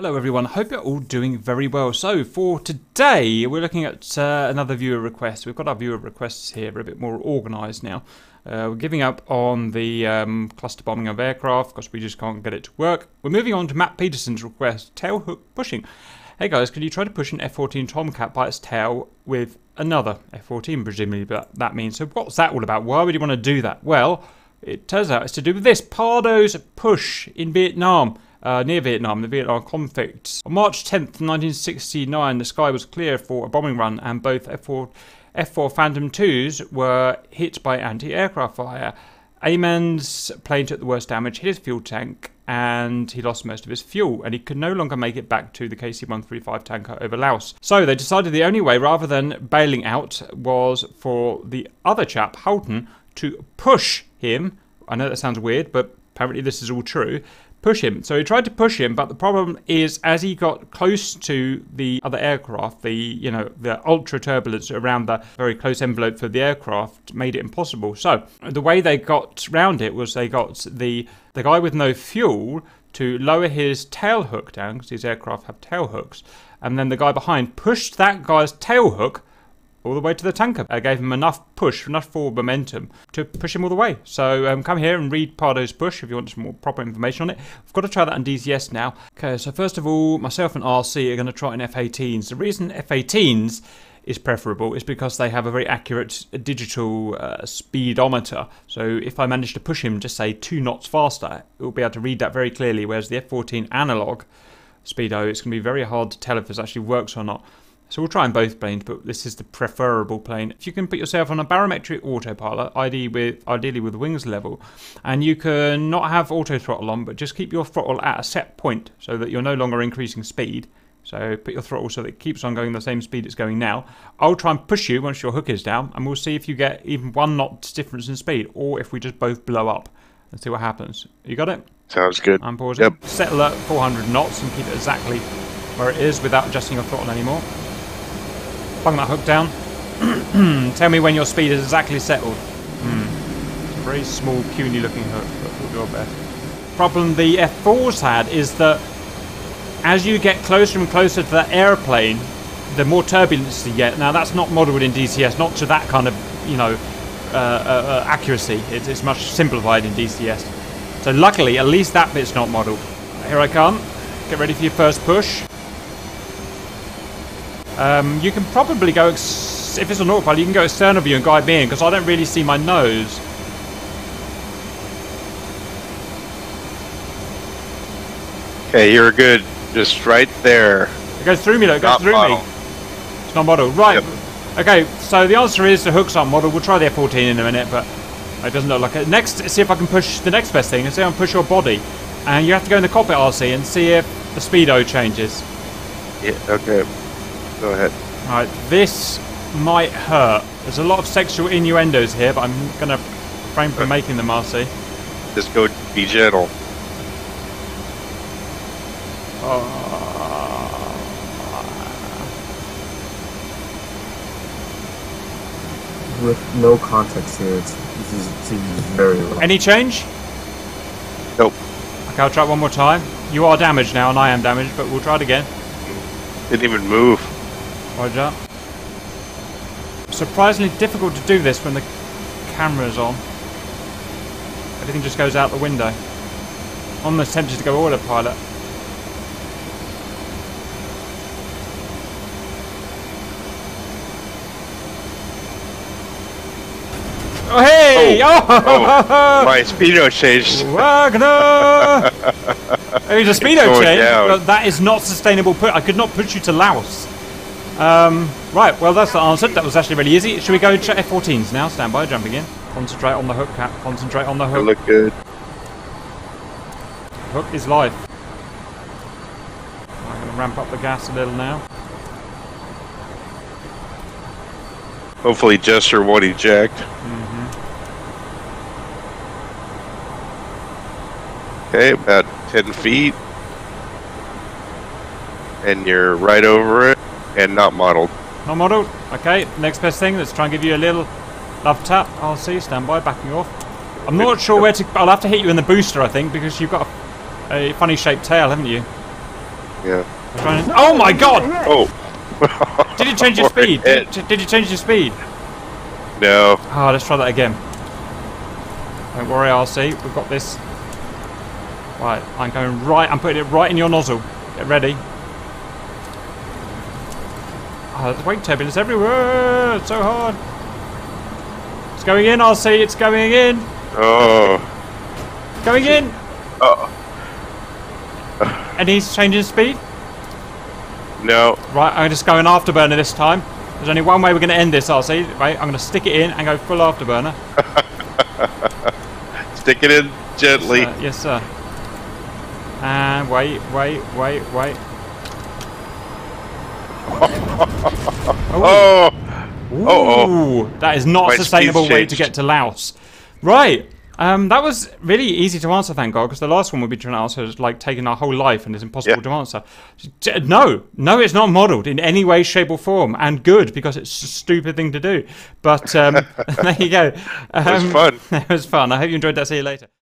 Hello everyone, hope you're all doing very well. So for today we're looking at another viewer request. We've got our viewer requests here, we're a bit more organised now. We're giving up on the cluster bombing of aircraft because we just can't get it to work. We're moving on to Matt Peterson's request, tail hook pushing. Hey guys, could you try to push an F-14 Tomcat by its tail with another F-14 presumably, but that means, so what's that all about? Why would you want to do that? Well, it turns out it's to do with this, Pardo's Push in Vietnam. Near Vietnam, the Vietnam conflict. On March 10th, 1969, the sky was clear for a bombing run and both F-4 Phantom 2s were hit by anti-aircraft fire. Aman's plane took the worst damage, hit his fuel tank, and he lost most of his fuel, and he could no longer make it back to the KC-135 tanker over Laos. So they decided the only way, rather than bailing out, was for the other chap, Houghton, to push him. I know that sounds weird, but apparently this is all true. Push him. So he tried to push him, but the problem is as he got close to the other aircraft, the ultra turbulence around the very close envelope for the aircraft made it impossible. So the way they got round it was they got the guy with no fuel to lower his tail hook down, because these aircraft have tail hooks, and then the guy behind pushed that guy's tail hook all the way to the tanker. I gave him enough push, enough forward momentum to push him all the way. So come here and read Pardo's Push if you want some more proper information on it. I've got to try that on DCS now. Okay, so first of all, myself and RC are going to try an F-18s. The reason F-18s is preferable is because they have a very accurate digital speedometer. So if I manage to push him just say 2 knots faster, it will be able to read that very clearly, whereas the F-14 analog speedo, it's going to be very hard to tell if this actually works or not. So we'll try on both planes, but this is the preferable plane. If you can put yourself on a barometric autopilot, ideally with wings level, and you can not have auto throttle on, but just keep your throttle at a set point so that you're no longer increasing speed. So put your throttle so that it keeps on going the same speed it's going now. I'll try and push you once your hook is down, and we'll see if you get even 1 knot difference in speed, or if we just both blow up and see what happens. You got it? Sounds good. I'm pausing. Yep. Set alert 400 knots and keep it exactly where it is without adjusting your throttle anymore. Bung that hook down. Tell me when your speed is exactly settled. It's a very small, puny looking hook, but we'll do our best. The problem the F4s had is that as you get closer and closer to that airplane, the more turbulence you get. Now that's not modelled in DCS, not to that kind of, accuracy. It's much simplified in DCS. So luckily, at least that bit's not modelled. Here I come. Get ready for your first push. You can probably go, if it's an autopilot, you can go external view and guide me in, because I don't really see my nose. Okay, you're good. Just right there. It goes through me though, it goes through me. It's not model. Right. Yep. Okay, so the answer is the hooks aren't model. We'll try the F-14 in a minute, but it doesn't look like it. Next, see if I can push the next best thing, and see if I can push your body. And you have to go in the cockpit RC and see if the speedo changes. Yeah, okay. Go ahead. Alright, this might hurt. There's a lot of sexual innuendos here, but I'm going to refrain from making them, RC. Just go be gentle. With no context here, this seems very low. Any change? Nope. Okay, I'll try it one more time. You are damaged now, and I am damaged, but we'll try it again. Didn't even move. Roger. Surprisingly difficult to do this when the camera's on. Everything just goes out the window. I'm tempted to go autopilot. Oh hey! Oh! Oh. My speedo changed. Wagner! It was a speedo change, but that is not sustainable. I could not push you to Laos. Right, well that's the answer. That was actually really easy. Should we go check F-14s now? Stand by, jump again. Concentrate on the hook, Cap. Concentrate on the hook. You look good. The hook is live. I'm going to ramp up the gas a little now. Hopefully gesture won't eject. Mm-hmm. Okay, about 10 feet. And you're right over it. And not modelled. Not modelled. Okay, next best thing, let's try and give you a little love tap. I'll see, stand by, backing off. I'm not sure where to... I'll have to hit you in the booster, I think, because you've got a funny shaped tail, haven't you? Yeah. Oh my god! Oh! Did you change your speed? Did you change your speed? No. Ah, oh, let's try that again. Don't worry, RC. We've got this. Right, I'm going right. I'm putting it right in your nozzle. Get ready. Oh, there's wake turbulence everywhere. It's so hard. It's going in, RC. It's going in. Oh. Going in. Oh. And he's changing speed? No. Right, I'm just going afterburner this time. There's only one way we're going to end this, RC. Right, I'm going to stick it in and go full afterburner. Stick it in gently. Yes, sir. And wait. Oh. Ooh. Oh. That is not a sustainable way to get to Laos. Right. That was really easy to answer, thank God, because the last one we'd be trying to answer is like taking our whole life and it's impossible to answer. No, it's not modelled in any way, shape or form, and good, because it's a stupid thing to do. But there you go. It was fun. It was fun. I hope you enjoyed that. See you later.